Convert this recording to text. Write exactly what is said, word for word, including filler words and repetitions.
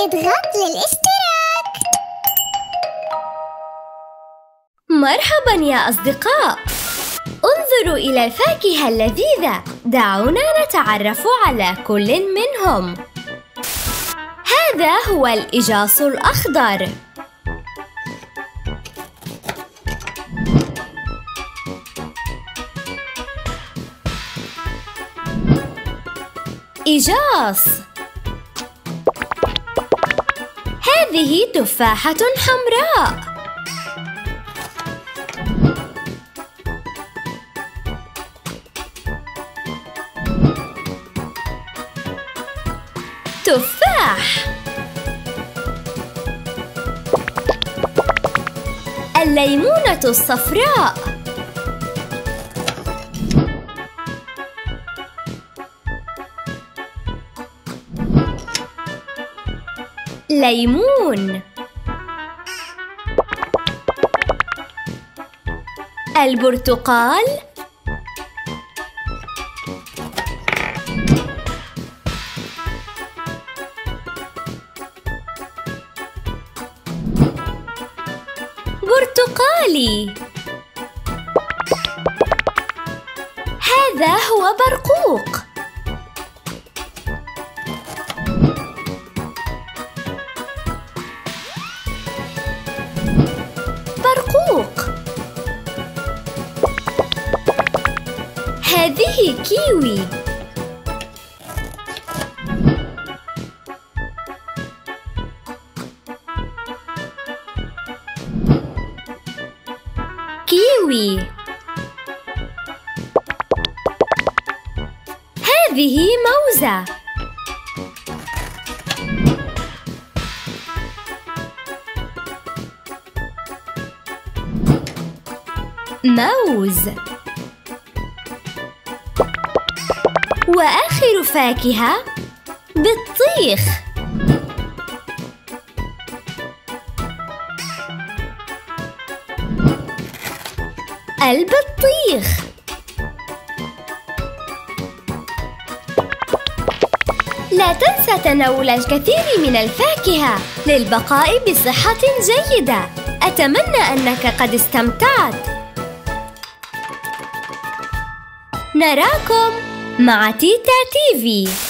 اضغط للاشتراك. مرحبا يا أصدقاء، انظروا إلى الفاكهة اللذيذة. دعونا نتعرف على كل منهم. هذا هو الإجاص الأخضر، إجاص. هذه تفاحة حمراء، تفاح. الليمونة الصفراء، ليمون. البرتقال، برتقالي. هذا هو برقوق، هذه كيوي، كيوي. هذه موزة، موز. وآخر فاكهة بطيخ، البطيخ. لا تنسى تناول الكثير من الفاكهة للبقاء بصحة جيدة. أتمنى أنك قد استمتعت. نراكم مع تيتا تي في.